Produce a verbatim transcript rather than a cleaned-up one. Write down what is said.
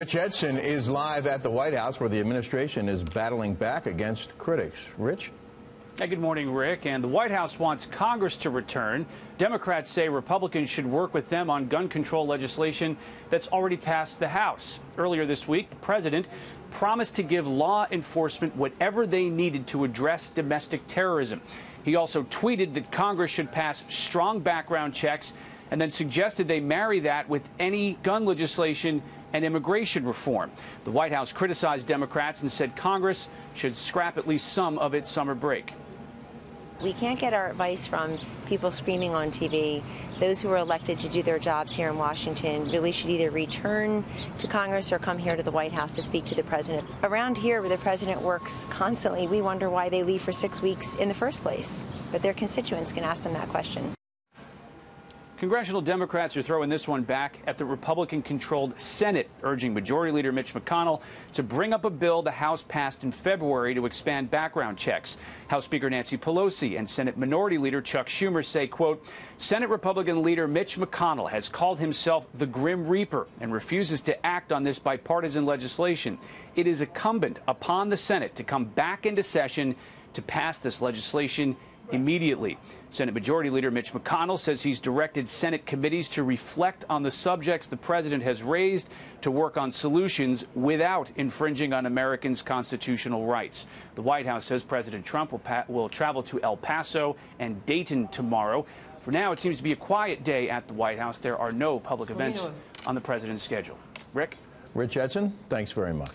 Rich Edson is live at the White House, where the administration is battling back against critics. Rich? Hey, good morning, Rick. And the White House wants Congress to return. Democrats say Republicans should work with them on gun control legislation that's already passed the House. Earlier this week, the president promised to give law enforcement whatever they needed to address domestic terrorism. He also tweeted that Congress should pass strong background checks and then suggested they marry that with any gun legislation and immigration reform. The White House criticized Democrats and said Congress should scrap at least some of its summer break. We can't get our advice from people screaming on T V. Those who are elected to do their jobs here in Washington really should either return to Congress or come here to the White House to speak to the president. Around here, where the president works constantly, we wonder why they leave for six weeks in the first place. But their constituents can ask them that question. Congressional Democrats are throwing this one back at the Republican-controlled Senate, urging Majority Leader Mitch McConnell to bring up a bill the House passed in February to expand background checks. House Speaker Nancy Pelosi and Senate Minority Leader Chuck Schumer say, quote, Senate Republican Leader Mitch McConnell has called himself the Grim Reaper and refuses to act on this bipartisan legislation. It is incumbent upon the Senate to come back into session to pass this legislation immediately. Senate Majority Leader Mitch McConnell says he's directed Senate committees to reflect on the subjects the president has raised to work on solutions without infringing on Americans' constitutional rights. The White House says President Trump will, will travel to El Paso and Dayton tomorrow. For now, it seems to be a quiet day at the White House. There are no public events on the president's schedule. Rick? Rich Edson, thanks very much.